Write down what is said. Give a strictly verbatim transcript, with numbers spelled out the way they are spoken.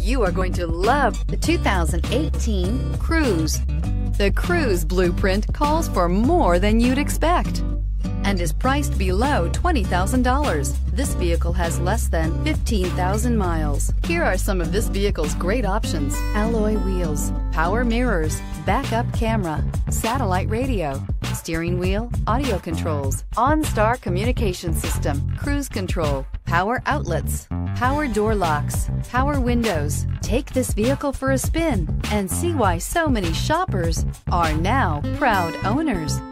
You are going to love the two thousand eighteen Cruze. The Cruze blueprint calls for more than you'd expect and is priced below twenty thousand dollars. This vehicle has less than fifteen thousand miles. Here are some of this vehicle's great options: alloy wheels, power mirrors, backup camera, satellite radio, steering wheel audio controls, OnStar communication system, cruise control, power outlets, power door locks, power windows. Take this vehicle for a spin and see why so many shoppers are now proud owners.